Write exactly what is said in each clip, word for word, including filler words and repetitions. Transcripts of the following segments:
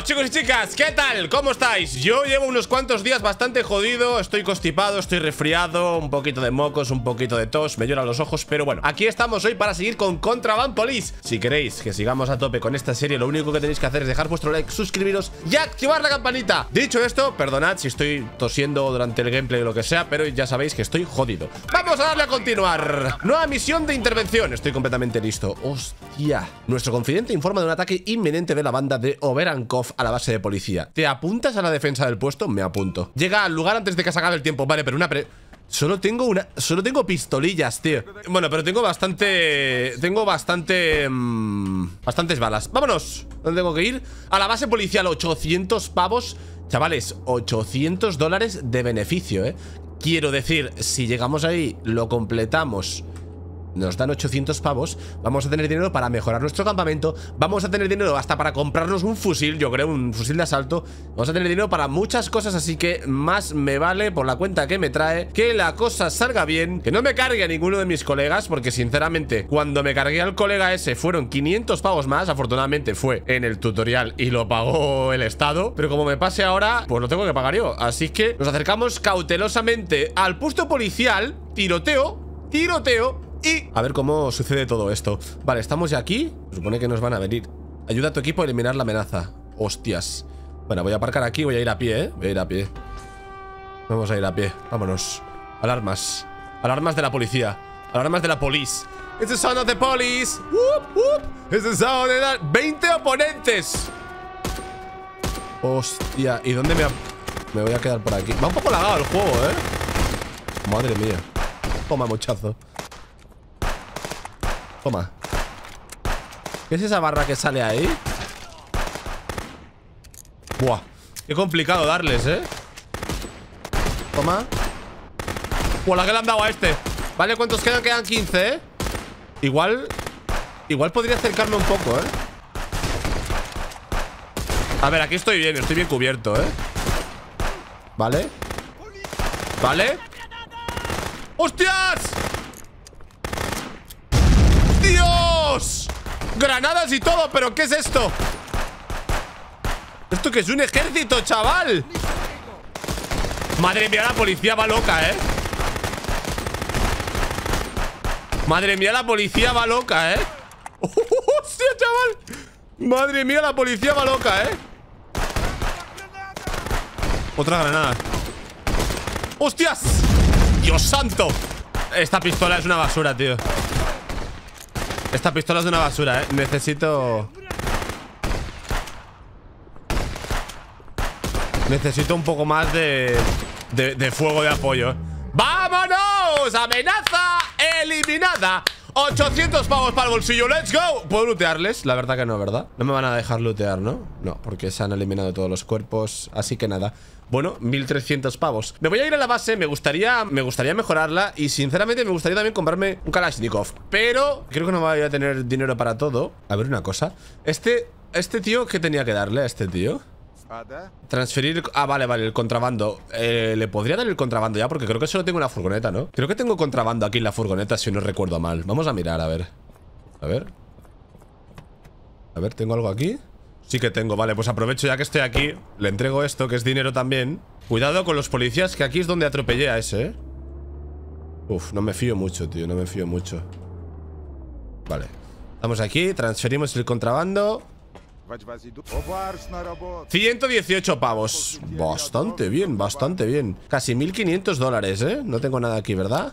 Chicos y chicas, ¿qué tal? ¿Cómo estáis? Yo llevo unos cuantos días bastante jodido. Estoy constipado, estoy resfriado, un poquito de mocos, un poquito de tos, me lloran los ojos. Pero bueno, aquí estamos hoy para seguir con Contraband Police. Si queréis que sigamos a tope con esta serie, lo único que tenéis que hacer es dejar vuestro like, suscribiros y activar la campanita. Dicho esto, perdonad si estoy tosiendo durante el gameplay o lo que sea, pero ya sabéis que estoy jodido. Vamos a darle a continuar. Nueva misión de intervención. Estoy completamente listo. Hostia. Nuestro confidente informa de un ataque inminente de la banda de Overanco a la base de policía. ¿Te apuntas a la defensa del puesto? Me apunto. Llega al lugar antes de que se acabe el tiempo. Vale, pero una pre... Solo tengo una... Solo tengo pistolillas, tío. Bueno, pero tengo bastante... Tengo bastante... Mmm, bastantes balas. ¡Vámonos! ¿Dónde tengo que ir? A la base policial. ochocientos pavos. Chavales, ochocientos dólares de beneficio, ¿eh? Quiero decir, si llegamos ahí, lo completamos... Nos dan ochocientos pavos. Vamos a tener dinero para mejorar nuestro campamento. Vamos a tener dinero hasta para comprarnos un fusil. Yo creo, un fusil de asalto. Vamos a tener dinero para muchas cosas, así que más me vale, por la cuenta que me trae, que la cosa salga bien, que no me cargue a ninguno de mis colegas, porque sinceramente cuando me cargué al colega ese fueron quinientos pavos más. Afortunadamente fue en el tutorial y lo pagó el Estado, pero como me pase ahora, pues lo tengo que pagar yo. Así que nos acercamos cautelosamente al puesto policial. Tiroteo, tiroteo. Y a ver cómo sucede todo esto. Vale, estamos ya aquí. Se supone que nos van a venir. Ayuda a tu equipo a eliminar la amenaza. Hostias. Bueno, voy a aparcar aquí. Voy a ir a pie, ¿eh? Voy a ir a pie. Vamos a ir a pie. Vámonos. Alarmas. Alarmas de la policía. Alarmas de la police. It's the sound of the police. Whoop, whoop. It's the sound of the... veinte oponentes. Hostia. ¿Y dónde me... me voy a quedar por aquí? Va un poco lagado el juego, ¿eh? Madre mía. Toma, mochazo. Toma. ¿Qué es esa barra que sale ahí? Buah. Qué complicado darles, ¿eh? Toma. Buah, la que le han dado a este. Vale, ¿cuántos quedan? Quedan quince, ¿eh? Igual... Igual podría acercarme un poco, ¿eh? A ver, aquí estoy bien. Estoy bien cubierto, ¿eh? Vale. Vale. ¡Hostias! ¡Dios! Granadas y todo, pero ¿qué es esto? ¿Esto qué es? ¡Un ejército, chaval! Madre mía, la policía va loca, ¿eh? Madre mía, la policía va loca, ¿eh? ¡Hostia, chaval! Madre mía, la policía va loca, ¿eh? Otra granada. ¡Hostias! ¡Dios santo! Esta pistola es una basura, tío. Esta pistola es de una basura, eh. Necesito... Necesito un poco más de... De, de fuego de apoyo. ¡Vámonos! ¡Amenaza eliminada! ochocientos pavos para el bolsillo. ¡Let's go! ¿Puedo lootearles? La verdad que no, ¿verdad? No me van a dejar lootear, ¿no? No, porque se han eliminado todos los cuerpos. Así que nada. Bueno, mil trescientos pavos. Me voy a ir a la base. Me gustaría, me gustaría mejorarla. Y sinceramente me gustaría también comprarme un Kalashnikov. Pero creo que no voy a tener dinero para todo. A ver una cosa. Este, este tío, ¿qué tenía que darle a este tío? Transferir... Ah, vale, vale, el contrabando. eh, Le podría dar el contrabando ya, porque creo que solo tengo una furgoneta, ¿no? Creo que tengo contrabando aquí en la furgoneta, si no recuerdo mal. Vamos a mirar, a ver. A ver. A ver, ¿tengo algo aquí? Sí que tengo, vale, pues aprovecho ya que estoy aquí. Le entrego esto, que es dinero también. Cuidado con los policías, que aquí es donde atropellé a ese, ¿eh? Uf, no me fío mucho, tío, no me fío mucho. Vale. Estamos aquí, transferimos el contrabando. Ciento dieciocho pavos. Bastante bien, bastante bien. Casi mil quinientos dólares, ¿eh? No tengo nada aquí, ¿verdad?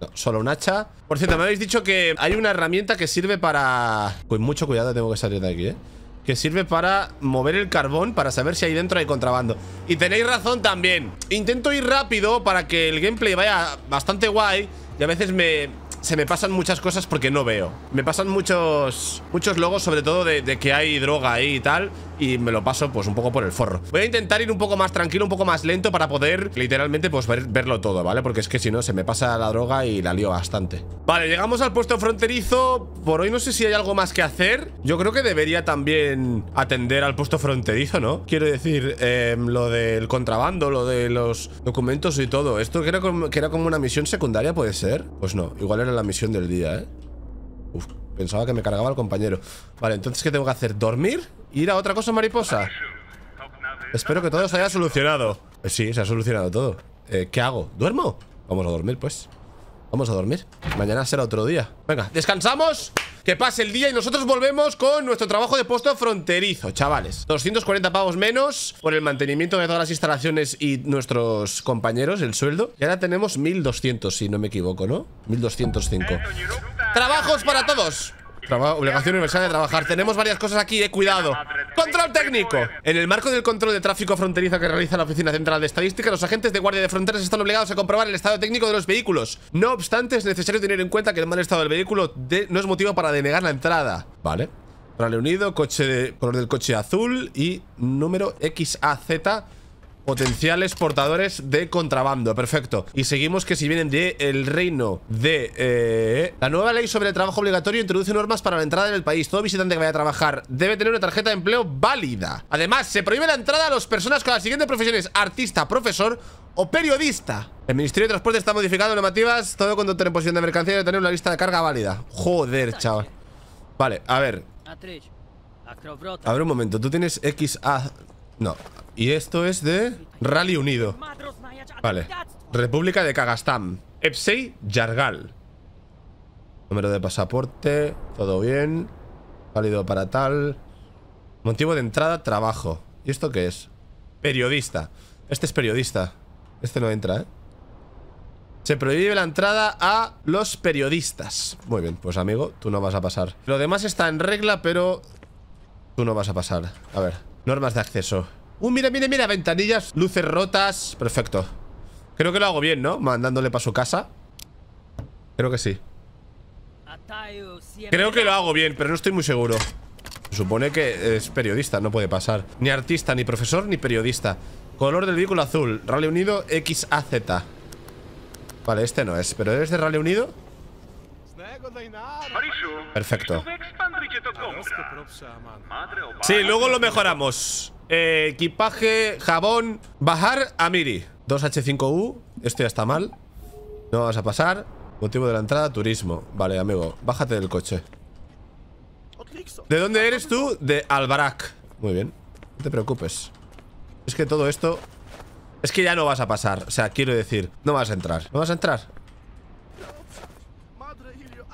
No, solo un hacha. Por cierto, me habéis dicho que hay una herramienta que sirve para... Pues mucho cuidado, tengo que salir de aquí, ¿eh? Que sirve para mover el carbón, para saber si ahí dentro hay contrabando. Y tenéis razón también. Intento ir rápido para que el gameplay vaya bastante guay. Y a veces me... se me pasan muchas cosas porque no veo. Me pasan muchos muchos logos, sobre todo de, de que hay droga ahí y tal. Y me lo paso pues un poco por el forro. Voy a intentar ir un poco más tranquilo, un poco más lento, para poder literalmente pues ver, verlo todo, ¿vale? Porque es que si no se me pasa la droga y la lío bastante. Vale, llegamos al puesto fronterizo. Por hoy no sé si hay algo más que hacer. Yo creo que debería también atender al puesto fronterizo, ¿no? Quiero decir, eh, lo del contrabando, lo de los documentos y todo. Esto que era como, que era como una misión secundaria, ¿puede ser? Pues no, igual era la misión del día, ¿eh? Uf, pensaba que me cargaba el compañero. Vale, entonces, ¿qué tengo que hacer? ¿Dormir? ¿Ir a otra cosa mariposa? Espero que todo se haya solucionado. Sí, se ha solucionado todo. eh, ¿Qué hago? ¿Duermo? Vamos a dormir, pues. Vamos a dormir. Mañana será otro día. Venga, descansamos. Que pase el día y nosotros volvemos con nuestro trabajo de puesto fronterizo, chavales. doscientos cuarenta pavos menos por el mantenimiento de todas las instalaciones y nuestros compañeros, el sueldo. Y ahora tenemos mil doscientos, si no me equivoco, ¿no? mil doscientos cinco. Trabajos para todos. Traba- obligación universal de trabajar. Tenemos varias cosas aquí, eh, cuidado. Control técnico. En el marco del control de tráfico fronterizo que realiza la Oficina Central de Estadística, los agentes de Guardia de Fronteras están obligados a comprobar el estado técnico de los vehículos. No obstante, es necesario tener en cuenta que el mal estado del vehículo de- no es motivo para denegar la entrada. Vale. Rally Unido, coche de- color del coche azul y número X A Z. Potenciales portadores de contrabando. Perfecto. Y seguimos que si vienen de el reino de... Eh, la nueva ley sobre el trabajo obligatorio introduce normas para la entrada en el país. Todo visitante que vaya a trabajar debe tener una tarjeta de empleo válida. Además, se prohíbe la entrada a las personas con las siguientes profesiones: artista, profesor o periodista. El Ministerio de Transporte está modificando normativas. Todo conductor en posición de mercancía debe tener una lista de carga válida. Joder, chaval. Vale, a ver. A ver un momento. Tú tienes X A... No. Y esto es de Rally Unido. Vale. República de Kagastán. Epsei Yargal. Número de pasaporte. Todo bien. Válido para tal. Motivo de entrada, trabajo. ¿Y esto qué es? Periodista. Este es periodista. Este no entra, ¿eh? Se prohíbe la entrada a los periodistas. Muy bien, pues amigo, tú no vas a pasar. Lo demás está en regla, pero tú no vas a pasar. A ver. Normas de acceso. Uh, mira, mira, mira, ventanillas, luces rotas. Perfecto. Creo que lo hago bien, ¿no? Mandándole para su casa. Creo que sí. Creo que lo hago bien, pero no estoy muy seguro. Se supone que es periodista, no puede pasar. Ni artista, ni profesor, ni periodista. Color del vehículo azul, Rally Unido X A Z. Vale, este no es, pero ¿es de Rally Unido? Perfecto. Sí, luego lo mejoramos. Eh, equipaje, jabón, Bahar Amiri. dos H cinco U. Esto ya está mal. No vas a pasar. Motivo de la entrada, turismo. Vale, amigo, bájate del coche. ¿De dónde eres tú? De Albarak. Muy bien. No te preocupes. Es que todo esto... Es que ya no vas a pasar. O sea, quiero decir, no vas a entrar. ¿No vas a entrar?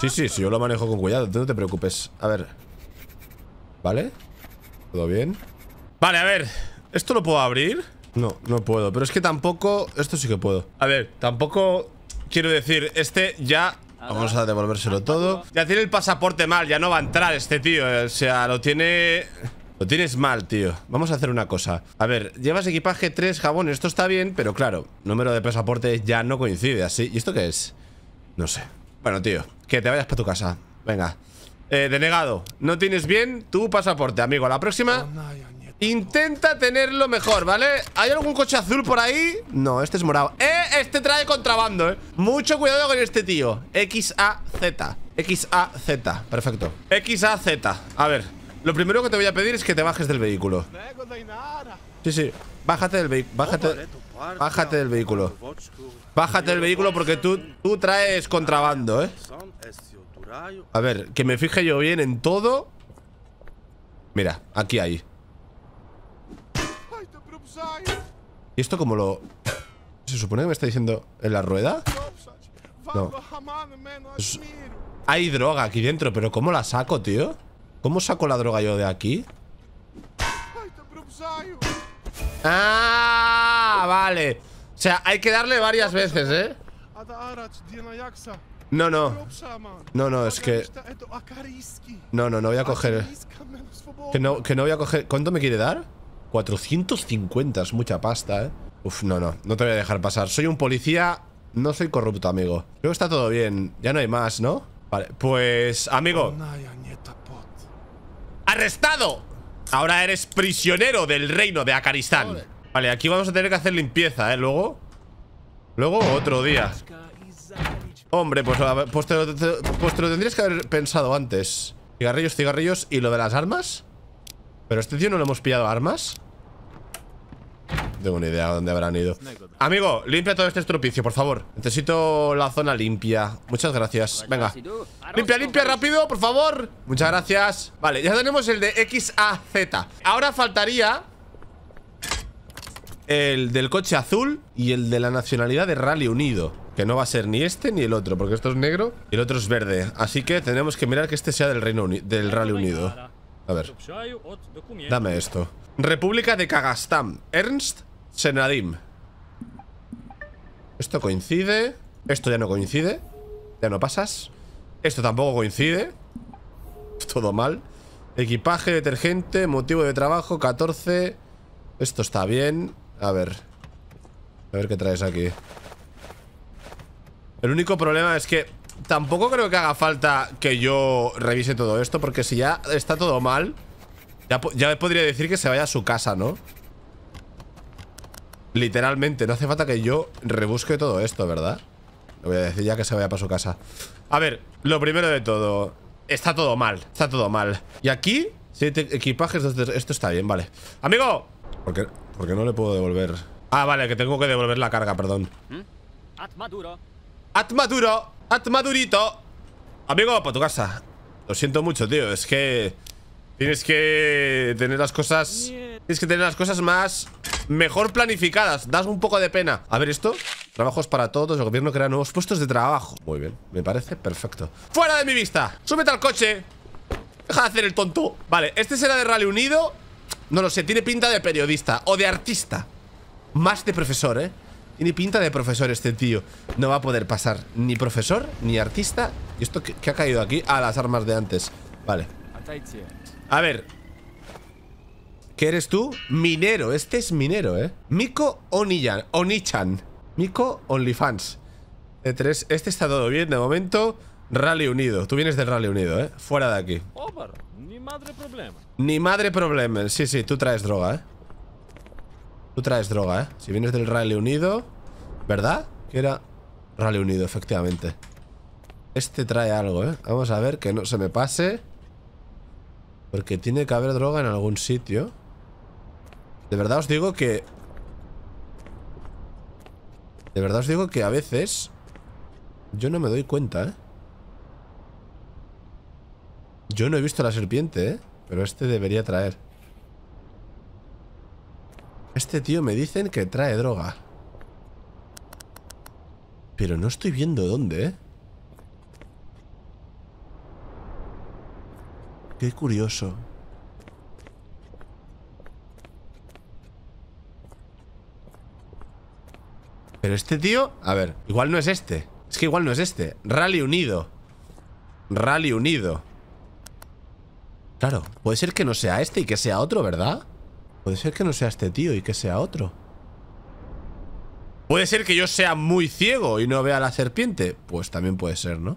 Sí, sí, sí, yo lo manejo con cuidado. No te preocupes. A ver. Vale. Todo bien. Vale, a ver. ¿Esto lo puedo abrir? No, no puedo. Pero es que tampoco... Esto sí que puedo. A ver, tampoco... Quiero decir, este ya... Vamos a devolvérselo todo. Ya tiene el pasaporte mal. Ya no va a entrar este tío. O sea, lo tiene... Lo tienes mal, tío. Vamos a hacer una cosa. A ver, llevas equipaje, tres jabones. Esto está bien, pero claro, número de pasaporte ya no coincide así. ¿Y esto qué es? No sé. Bueno, tío, que te vayas para tu casa. Venga. Eh, denegado. No tienes bien tu pasaporte, amigo. A la próxima... Intenta tenerlo mejor, ¿vale? ¿Hay algún coche azul por ahí? No, este es morado. ¡Eh! Este trae contrabando, ¿eh? Mucho cuidado con este tío. X A Z. X A Z. Perfecto. X A Z. A ver. Lo primero que te voy a pedir es que te bajes del vehículo. Sí, sí. Bájate del vehículo. Bájate. Bájate del vehículo. Bájate del vehículo porque tú, tú traes contrabando, ¿eh? A ver, que me fije yo bien en todo. Mira, aquí hay. ¿Y esto cómo lo...? ¿Se supone que me está diciendo en la rueda? No. Es... Hay droga aquí dentro, pero ¿cómo la saco, tío? ¿Cómo saco la droga yo de aquí? ¡Ah! Vale. O sea, hay que darle varias veces, ¿eh? No, no. No, no, es que... No, no, no voy a coger... Que no, que no voy a coger... ¿Cuánto me quiere dar? cuatrocientos cincuenta, es mucha pasta, ¿eh? Uf, no, no, no te voy a dejar pasar. Soy un policía, no soy corrupto, amigo. Creo que está todo bien, ya no hay más, ¿no? Vale, pues, amigo, ¡arrestado! Ahora eres prisionero del reino de Akaristán. Vale, aquí vamos a tener que hacer limpieza, ¿eh? Luego, luego otro día. Hombre, pues, pues, te, lo, te, pues te lo tendrías que haber pensado antes. Cigarrillos, cigarrillos, ¿y lo de las armas? ¿Pero a este tío no le hemos pillado armas? No tengo ni idea de dónde habrán ido. Amigo, limpia todo este estropicio, por favor. Necesito la zona limpia. Muchas gracias. Venga. Limpia, limpia, rápido, por favor. Muchas gracias. Vale, ya tenemos el de X A Z. Ahora faltaría el del coche azul y el de la nacionalidad de Rally Unido, que no va a ser ni este ni el otro, porque esto es negro y el otro es verde. Así que tenemos que mirar que este sea del Reino Unido, del Rally Unido. A ver, dame esto. República de Kagastán, Ernst Senadim. Esto coincide. Esto ya no coincide. Ya no pasas. Esto tampoco coincide. Todo mal. Equipaje, detergente, motivo de trabajo, catorce. Esto está bien. A ver. A ver qué traes aquí. El único problema es que tampoco creo que haga falta que yo revise todo esto, porque si ya está todo mal, ya, ya podría decir que se vaya a su casa, ¿no? Literalmente, no hace falta que yo rebusque todo esto, ¿verdad? Le voy a decir ya que se vaya para su casa. A ver, lo primero de todo, está todo mal, está todo mal. Y aquí, siete equipajes, esto está bien, vale. ¡Amigo! ¿Por qué, por qué no le puedo devolver? Ah, vale, que tengo que devolver la carga, perdón. Atmaduro. Atmaduro. Atmadurito. Amigo, para tu casa. Lo siento mucho, tío, es que tienes que tener las cosas... Tienes que tener las cosas más... Mejor planificadas, das un poco de pena. A ver esto, trabajos para todos. El gobierno crea nuevos puestos de trabajo. Muy bien, me parece perfecto. ¡Fuera de mi vista! ¡Súbete al coche! Deja de hacer el tonto. Vale, este será de Rally Unido. No lo sé, tiene pinta de periodista o de artista. Más de profesor, ¿eh? Tiene pinta de profesor este tío. No va a poder pasar ni profesor, ni artista. ¿Y esto qué, qué ha caído aquí? Ah, las armas de antes. Vale. A ver... ¿Qué eres tú? Minero. Este es minero, ¿eh? Miko Oniyan, Onichan. Miko Onlyfans. E tres. Este está todo bien de momento. Rally Unido. Tú vienes del Rally Unido, ¿eh? Fuera de aquí. Ni madre problema. Ni madre problema. Sí, sí. Tú traes droga, ¿eh? Tú traes droga, ¿eh? Si vienes del Rally Unido... ¿Verdad? Que era Rally Unido, efectivamente. Este trae algo, ¿eh? Vamos a ver que no se me pase. Porque tiene que haber droga en algún sitio. De verdad os digo que... De verdad os digo que a veces yo no me doy cuenta, ¿eh? Yo no he visto la serpiente, ¿eh? Pero este debería traer. Este tío me dicen que trae droga, pero no estoy viendo dónde, ¿eh? Qué curioso. Pero este tío... A ver, igual no es este. Es que igual no es este. Rally Unido. Rally Unido. Claro, puede ser que no sea este y que sea otro, ¿verdad? Puede ser que no sea este tío y que sea otro. Puede ser que yo sea muy ciego y no vea la serpiente. Pues también puede ser, ¿no?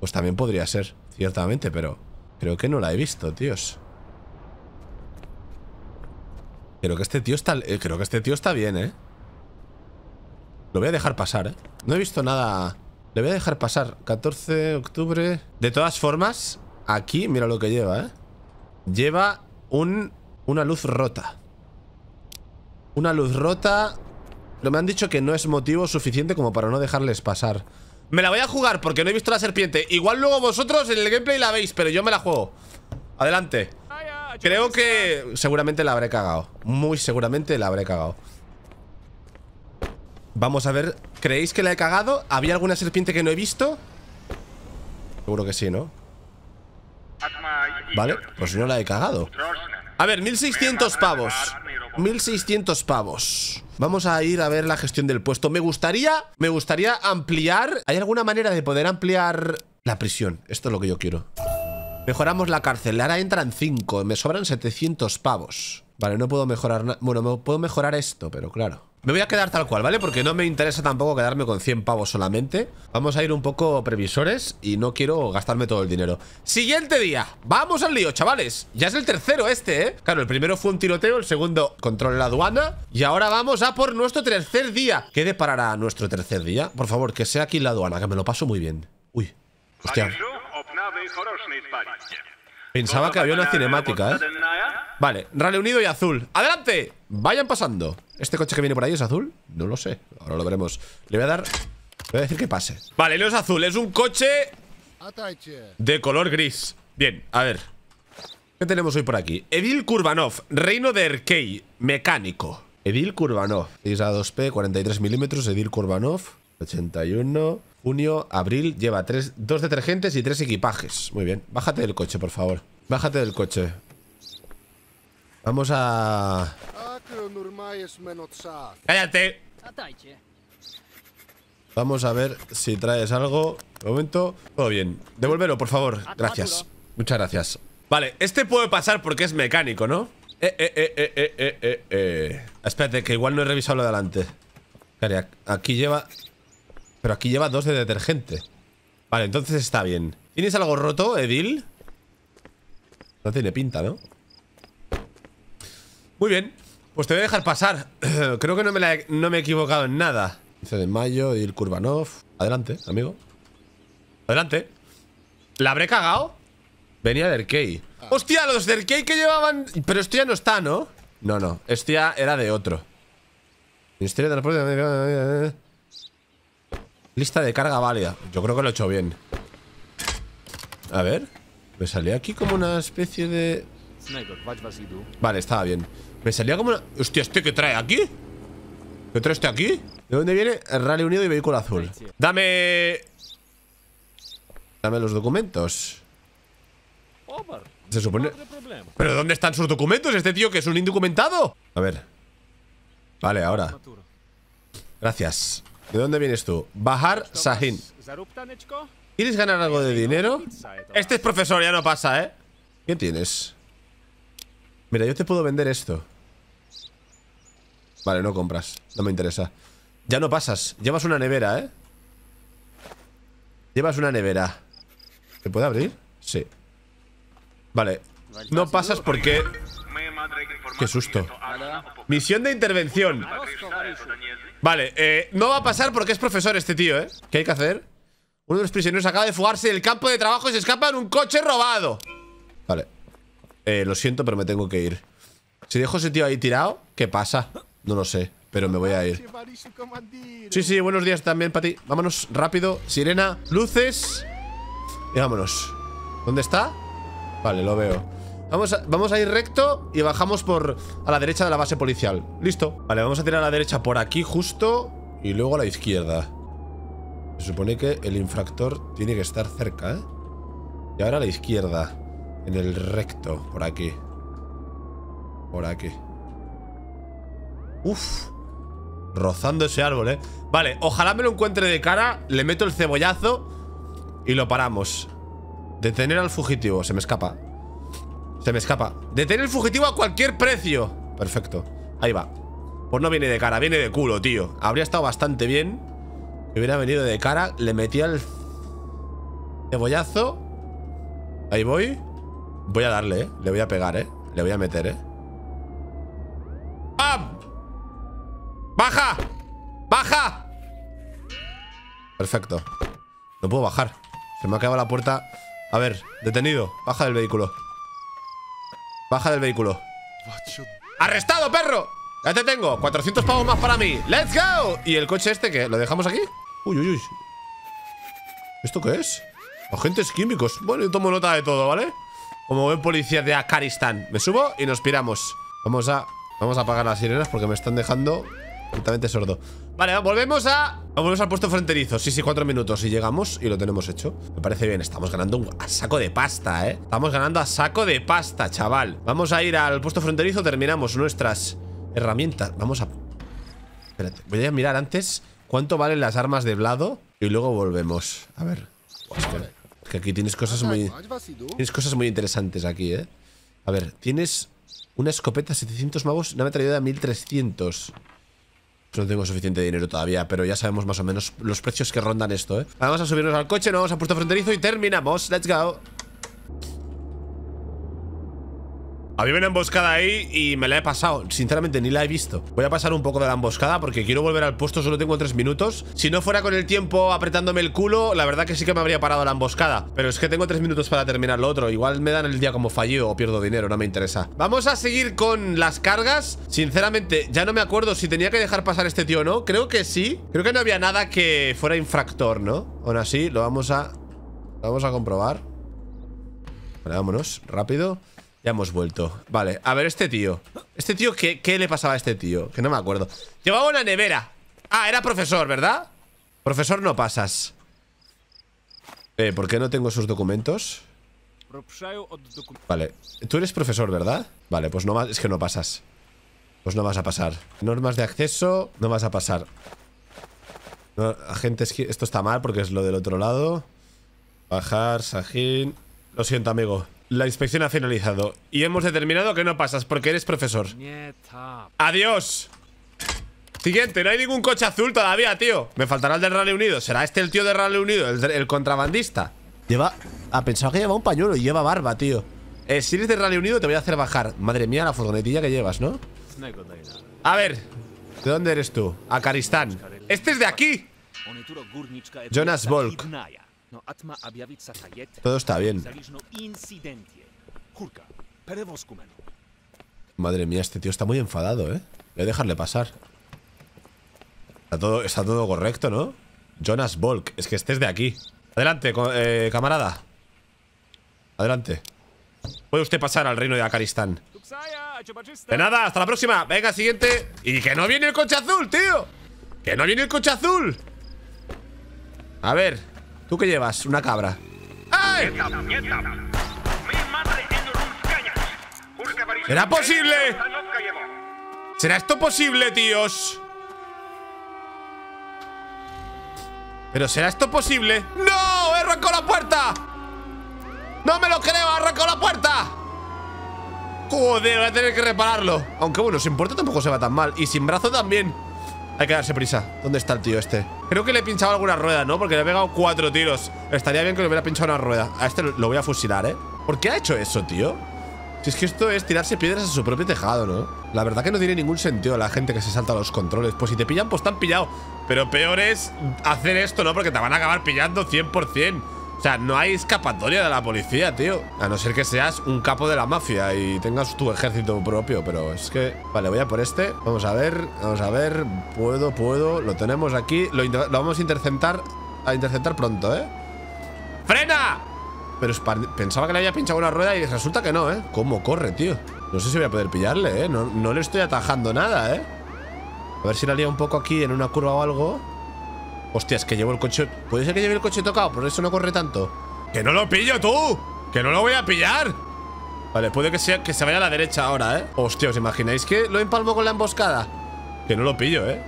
Pues también podría ser, ciertamente, pero creo que no la he visto, tíos. Creo que este tío está, eh, creo que este tío está bien, ¿eh? Lo voy a dejar pasar, ¿eh? No he visto nada. Le voy a dejar pasar. catorce de octubre. De todas formas, aquí, mira lo que lleva, ¿eh? Lleva un, una luz rota. Una luz rota. Pero me han dicho que no es motivo suficiente como para no dejarles pasar. Me la voy a jugar porque no he visto la serpiente. Igual luego vosotros en el gameplay la veis, pero yo me la juego. Adelante. Creo que seguramente la habré cagado. Muy seguramente la habré cagado. Vamos a ver. ¿Creéis que la he cagado? ¿Había alguna serpiente que no he visto? Seguro que sí, ¿no? Vale, pues no la he cagado. A ver, mil seiscientos pavos. mil seiscientos pavos. Vamos a ir a ver la gestión del puesto. Me gustaría, me gustaría ampliar. ¿Hay alguna manera de poder ampliar la prisión? Esto es lo que yo quiero. Mejoramos la cárcel. Ahora entran cinco. Me sobran setecientos pavos. Vale, no puedo mejorar nada. Bueno, me puedo mejorar esto, pero claro. Me voy a quedar tal cual, ¿vale? Porque no me interesa tampoco quedarme con cien pavos solamente. Vamos a ir un poco previsores y no quiero gastarme todo el dinero. Siguiente día. Vamos al lío, chavales. Ya es el tercero este, ¿eh? Claro, el primero fue un tiroteo, el segundo control de la aduana. Y ahora vamos a por nuestro tercer día. ¿Qué deparará nuestro tercer día? Por favor, que sea aquí en la aduana, que me lo paso muy bien. Uy, hostia. Pensaba que había una cinemática, ¿eh? Vale, Rally Unido y azul. ¡Adelante! Vayan pasando. ¿Este coche que viene por ahí es azul? No lo sé. Ahora lo veremos. Le voy a dar... Le voy a decir que pase. Vale, no es azul. Es un coche de color gris. Bien, a ver. ¿Qué tenemos hoy por aquí? Edil Kurvanov, reino de Erkeï, mecánico. Edil Kurvanov, seis A dos P, cuarenta y tres milímetros, Edil Kurvanov, ochenta y uno, junio, abril, lleva tres, dos detergentes y tres equipajes. Muy bien, bájate del coche, por favor. Bájate del coche. Vamos a... ¡Cállate! Vamos a ver si traes algo. De momento, todo bien. Devuélvelo, por favor. Gracias. Muchas gracias. Vale, este puede pasar porque es mecánico, ¿no? Eh, eh, eh, eh, eh, eh, eh, eh. Espérate, que igual no he revisado lo de adelante. Vale, aquí lleva... Pero aquí lleva dos de detergente. Vale, entonces está bien. ¿Tienes algo roto, Edil? No tiene pinta, ¿no? Muy bien. Pues te voy a dejar pasar. Creo que no me, la he, no me he equivocado en nada. quince de mayo, Edil Kurvanov. Adelante, amigo. Adelante. ¿La habré cagado? Venía de Erkeï. Ah. ¡Hostia! Los de Erkeï que llevaban... Pero esto ya no está, ¿no? No, no. Esto ya era de otro. Ministerio de Transporte... Lista de carga válida. Yo creo que lo he hecho bien. A ver. Me salía aquí como una especie de... Vale, estaba bien. Me salía como una... Hostia, ¿este qué trae aquí? ¿Qué trae este aquí? ¿De dónde viene? El Rally Unido y vehículo azul. Dame... Dame los documentos. Se supone... ¿Pero dónde están sus documentos? ¿Este tío que es un indocumentado? A ver. Vale, ahora. Gracias. ¿De dónde vienes tú? Bahar Sahin. ¿Quieres ganar algo de dinero? Este es profesor, ya no pasa, ¿eh? ¿Qué tienes? Mira, yo te puedo vender esto. Vale, no compras. No me interesa. Ya no pasas. Llevas una nevera, ¿eh? Llevas una nevera. ¿Te puede abrir? Sí. Vale. No pasas porque... Qué susto. Misión de intervención. Vale, eh, no va a pasar porque es profesor este tío, ¿eh? ¿Qué hay que hacer? Uno de los prisioneros acaba de fugarse del campo de trabajo y se escapa en un coche robado. Vale. Eh, lo siento, pero me tengo que ir. Si dejo a ese tío ahí tirado, ¿qué pasa? No lo sé, pero me voy a ir. Sí, sí, buenos días también para ti. Vámonos, rápido. Sirena, luces. Y vámonos. ¿Dónde está? Vale, lo veo. Vamos a, vamos a ir recto y bajamos por a la derecha de la base policial. Listo. Vale, vamos a tirar a la derecha por aquí justo y luego a la izquierda. Se supone que el infractor tiene que estar cerca, ¿eh? Y ahora a la izquierda, en el recto, por aquí. Por aquí. Uf. Rozando ese árbol, ¿eh? Vale, ojalá me lo encuentre de cara, le meto el cebollazo y lo paramos. Detener al fugitivo. Se me escapa. Se me escapa. Detener al fugitivo a cualquier precio. Perfecto. Ahí va. Pues no viene de cara, viene de culo, tío. Habría estado bastante bien que hubiera venido de cara. Le metía el cebollazo. Ahí voy. Voy a darle, eh. Le voy a pegar, eh. Le voy a meter, eh. ¡Pam! ¡Baja! ¡Baja! Perfecto. No puedo bajar. Se me ha quedado la puerta... A ver, detenido, baja del vehículo. Baja del vehículo. ¡Arrestado, perro! Ya te tengo, cuatrocientos pavos más para mí. ¡Let's go! ¿Y el coche este qué? ¿Lo dejamos aquí? Uy, uy, uy. ¿Esto qué es? Agentes químicos. Bueno, yo tomo nota de todo, ¿vale? Como buen policía de Akaristán. Me subo y nos piramos. Vamos a... Vamos a apagar las sirenas porque me están dejando completamente sordo. Vale, volvemos a... Volvemos al puesto fronterizo. Sí, sí, cuatro minutos y llegamos y lo tenemos hecho. Me parece bien, estamos ganando un a saco de pasta, ¿eh? Estamos ganando a saco de pasta, chaval. Vamos a ir al puesto fronterizo, terminamos nuestras herramientas. Vamos a... Espérate, voy a mirar antes cuánto valen las armas de blado y luego volvemos. A ver. Pues que, que aquí tienes cosas muy... Tienes cosas muy interesantes aquí, ¿eh? A ver, tienes una escopeta setecientos magos, una metralleta mil trescientos... No tengo suficiente dinero todavía, pero ya sabemos más o menos los precios que rondan esto, ¿eh? Vamos a subirnos al coche, nos vamos a puerto fronterizo y terminamos. Let's go. Había una emboscada ahí y me la he pasado. Sinceramente, ni la he visto. Voy a pasar un poco de la emboscada porque quiero volver al puesto. Solo tengo tres minutos. Si no fuera con el tiempo apretándome el culo, la verdad que sí que me habría parado la emboscada. Pero es que tengo tres minutos para terminar lo otro. Igual me dan el día como fallido o pierdo dinero. No me interesa. Vamos a seguir con las cargas. Sinceramente, ya no me acuerdo si tenía que dejar pasar este tío o no. Creo que sí. Creo que no había nada que fuera infractor, ¿no? Aún así, lo vamos a... Lo vamos a comprobar. Vale, vámonos. Rápido. Ya hemos vuelto. Vale, a ver, este tío. Este tío, ¿qué, qué le pasaba a este tío? Que no me acuerdo. Llevaba una nevera. Ah, era profesor, ¿verdad? Profesor, no pasas. Eh, ¿por qué no tengo sus documentos? Vale, tú eres profesor, ¿verdad? Vale, pues no, es que no pasas. Pues no vas a pasar. Normas de acceso, no vas a pasar. No, agentes, esto está mal porque es lo del otro lado. Bahar Sahin. Lo siento, amigo. La inspección ha finalizado y hemos determinado que no pasas porque eres profesor. ¡Adiós! Siguiente, no hay ningún coche azul todavía, tío. Me faltará el del Rally Unido. ¿Será este el tío del Rally Unido? El, el contrabandista. Lleva... Ah, pensaba que llevaba un pañuelo y lleva barba, tío. Eh, si eres del Rally Unido te voy a hacer bajar. Madre mía, la furgonetilla que llevas, ¿no? A ver, ¿de dónde eres tú? Akaristán. ¡Este es de aquí! Jonas Volk. Todo está bien. Madre mía, este tío está muy enfadado, ¿eh? Voy a dejarle pasar. Está todo, está todo correcto, ¿no? Jonas Volk, es que este es de aquí. Adelante, eh, camarada. Adelante. Puede usted pasar al reino de Akaristán. De nada, hasta la próxima. Venga, siguiente. Y que no viene el coche azul, tío. Que no viene el coche azul. A ver, ¿tú qué llevas? Una cabra. ¡Ay! ¿Será posible? ¿Será esto posible, tíos? ¿Pero será esto posible? ¡No! ¡He arrancado la puerta! ¡No me lo creo! ¡He arrancado la puerta! Joder, voy a tener que repararlo. Aunque bueno, sin puerta tampoco se va tan mal. Y sin brazo también. Hay que darse prisa. ¿Dónde está el tío este? Creo que le he pinchado alguna rueda, ¿no? Porque le he pegado cuatro tiros. Estaría bien que le hubiera pinchado una rueda. A este lo voy a fusilar, ¿eh? ¿Por qué ha hecho eso, tío? Si es que esto es tirarse piedras a su propio tejado, ¿no? La verdad que no tiene ningún sentido la gente que se salta a los controles. Pues si te pillan, pues te han pillado. Pero peor es hacer esto, ¿no? Porque te van a acabar pillando cien por cien. O sea, no hay escapatoria de la policía, tío. A no ser que seas un capo de la mafia y tengas tu ejército propio, pero es que... Vale, voy a por este. Vamos a ver, vamos a ver. Puedo, puedo. Lo tenemos aquí. Lo, lo vamos a interceptar, a interceptar pronto, ¿eh? ¡Frena! Pero pensaba que le había pinchado una rueda y resulta que no, ¿eh? ¿Cómo corre, tío? No sé si voy a poder pillarle, ¿eh? No, no le estoy atajando nada, ¿eh? A ver si la lía un poco aquí en una curva o algo. Hostia, es que llevo el coche... Puede ser que lleve el coche tocado, por eso no corre tanto. ¡Que no lo pillo, tú! ¡Que no lo voy a pillar! Vale, puede que sea que se vaya a la derecha ahora, ¿eh? Hostia, ¿os imagináis que lo empalmo con la emboscada? Que no lo pillo, ¿eh?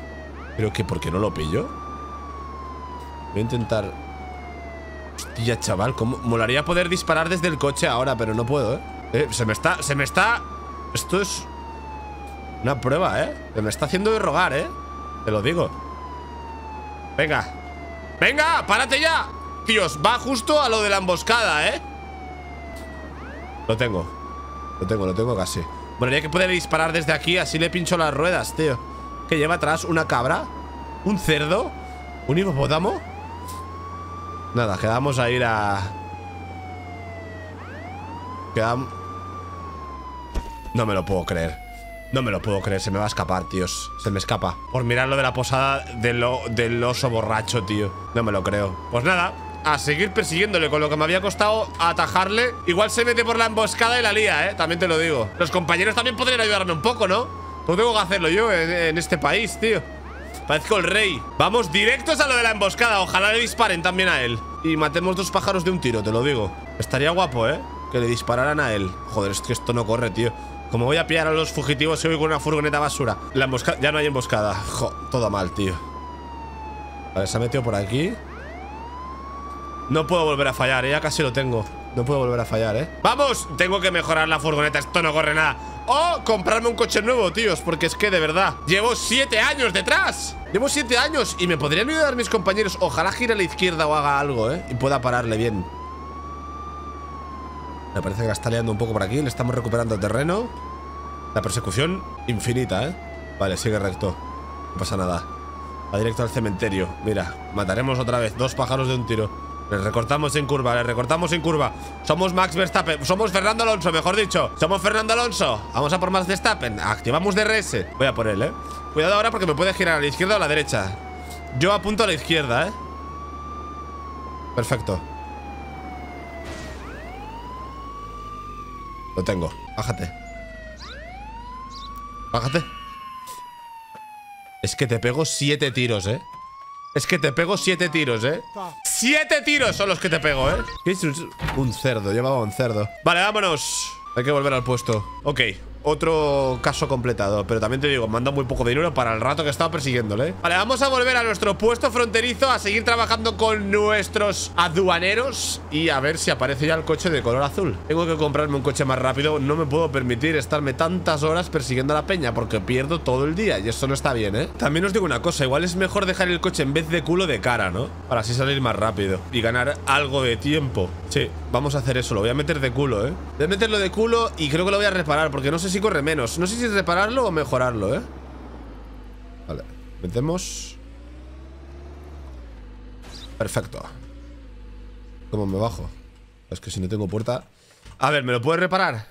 ¿Pero que por qué no lo pillo? Voy a intentar... Hostia, chaval, ¿cómo? Molaría poder disparar desde el coche ahora, pero no puedo, ¿eh? eh se me está, se me está... Esto es una prueba, ¿eh? Se me está haciendo de rogar, ¿eh? Te lo digo. Venga. ¡Venga! ¡Párate ya! Dios, va justo a lo de la emboscada, ¿eh? Lo tengo. Lo tengo, lo tengo casi. Bueno, ya que puede disparar desde aquí, así le pincho las ruedas, tío. ¿Qué lleva atrás? ¿Una cabra? ¿Un cerdo? ¿Un hipopótamo? Nada, quedamos a ir a... Quedamos... No me lo puedo creer. No me lo puedo creer, se me va a escapar, tíos. Se me escapa. Por mirar lo de la posada de lo... del oso borracho, tío. No me lo creo. Pues nada, a seguir persiguiéndole. Con lo que me había costado atajarle. Igual se mete por la emboscada y la lía, eh. También te lo digo. Los compañeros también podrían ayudarme un poco, ¿no? No tengo que hacerlo yo en, en este país, tío. Parezco el rey. Vamos directos a lo de la emboscada. Ojalá le disparen también a él. Y matemos dos pájaros de un tiro, te lo digo. Estaría guapo, ¿eh? Que le dispararan a él. Joder, es que esto no corre, tío. Como voy a pillar a los fugitivos si voy con una furgoneta basura. La emboscada... Ya no hay emboscada. Jo, todo mal, tío. Vale, se ha metido por aquí. No puedo volver a fallar, ¿eh? Ya casi lo tengo. No puedo volver a fallar, ¿eh? ¡Vamos! Tengo que mejorar la furgoneta. Esto no corre nada. O comprarme un coche nuevo, tíos. Porque es que, de verdad, llevo siete años detrás. Llevo siete años. Y me podrían ayudar mis compañeros. Ojalá gire a la izquierda o haga algo, ¿eh? Y pueda pararle bien. Me parece que la está liando un poco por aquí. Le estamos recuperando terreno. La persecución infinita, ¿eh? Vale, sigue recto. No pasa nada. Va directo al cementerio. Mira, mataremos otra vez. Dos pájaros de un tiro. Le recortamos en curva, le recortamos en curva. Somos Max Verstappen, somos Fernando Alonso, mejor dicho. Somos Fernando Alonso. Vamos a por Max Verstappen, activamos D R S. Voy a por él, eh. Cuidado ahora porque me puede girar a la izquierda o a la derecha. Yo apunto a la izquierda, eh. Perfecto. Lo tengo. Bájate. Bájate. Es que te pego siete tiros, eh. Es que te pego siete tiros, eh. Siete tiros son los que te pego, eh. ¿Qué es un, un cerdo? Llevaba un cerdo. Vale, vámonos. Hay que volver al puesto. Ok. Otro caso completado. Pero también te digo, me han dado muy poco dinero para el rato que he estado persiguiéndole. Vale, vamos a volver a nuestro puesto fronterizo, a seguir trabajando con nuestros aduaneros y a ver si aparece ya el coche de color azul. Tengo que comprarme un coche más rápido. No me puedo permitir estarme tantas horas persiguiendo a la peña, porque pierdo todo el día y eso no está bien, ¿eh? También os digo una cosa, igual es mejor dejar el coche en vez de culo de cara, ¿no? Para así salir más rápido y ganar algo de tiempo. Sí, vamos a hacer eso. Lo voy a meter de culo, ¿eh? Voy a meterlo de culo y creo que lo voy a reparar, porque no sé si corre menos. No sé si repararlo o mejorarlo, ¿eh? Vale, metemos. Perfecto. ¿Cómo me bajo? Es que si no tengo puerta. A ver, ¿me lo puedes reparar?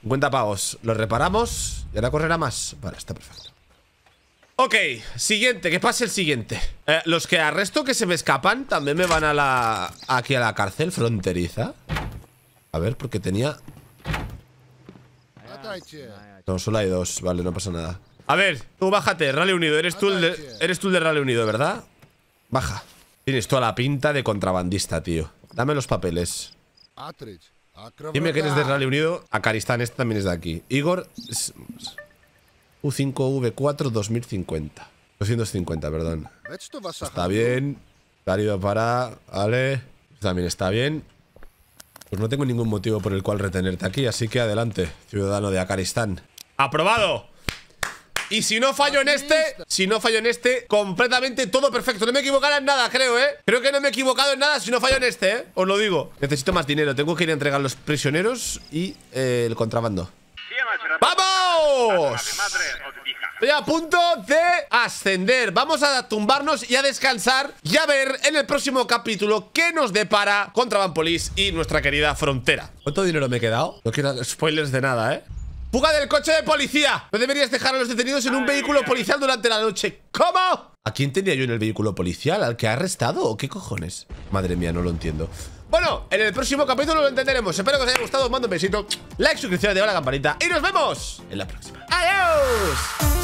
cincuenta pavos. Lo reparamos y ahora correrá más. Vale, está perfecto. Ok, siguiente, que pase el siguiente. eh, Los que arresto que se me escapan también me van a la... aquí a la cárcel fronteriza. A ver, porque tenía... No, solo hay dos, vale, no pasa nada. A ver, tú bájate, Rally Unido. Eres tú el de, eres tú el de Rally Unido, ¿verdad? Baja. Tienes toda la pinta de contrabandista, tío. Dame los papeles. Dime que eres de Rally Unido. Akaristán, este también es de aquí. Igor U cinco V cuatro dos mil cincuenta. doscientos cincuenta, perdón. Está bien. Válido para... Vale. También está bien. Pues no tengo ningún motivo por el cual retenerte aquí, así que adelante, ciudadano de Akaristán. ¡Aprobado! Y si no fallo en este, si no fallo en este, completamente todo perfecto. No me equivocaré en nada, creo, ¿eh? Creo que no me he equivocado en nada si no fallo en este, ¿eh? Os lo digo. Necesito más dinero, tengo que ir a entregar los prisioneros y eh, el contrabando. ¡Vamos! Estoy a punto de ascender. Vamos a tumbarnos y a descansar y a ver en el próximo capítulo qué nos depara Contraband Police y nuestra querida frontera. ¿Cuánto dinero me he quedado? No quiero spoilers de nada, ¿eh? ¡Fuga del coche de policía! No deberías dejar a los detenidos en un vehículo policial durante la noche. ¿Cómo? ¿A quién tenía yo en el vehículo policial? ¿Al que ha arrestado o qué cojones? Madre mía, no lo entiendo. Bueno, en el próximo capítulo lo entenderemos. Espero que os haya gustado, os mando un besito, like, suscripción, activa la campanita y nos vemos en la próxima. ¡Adiós!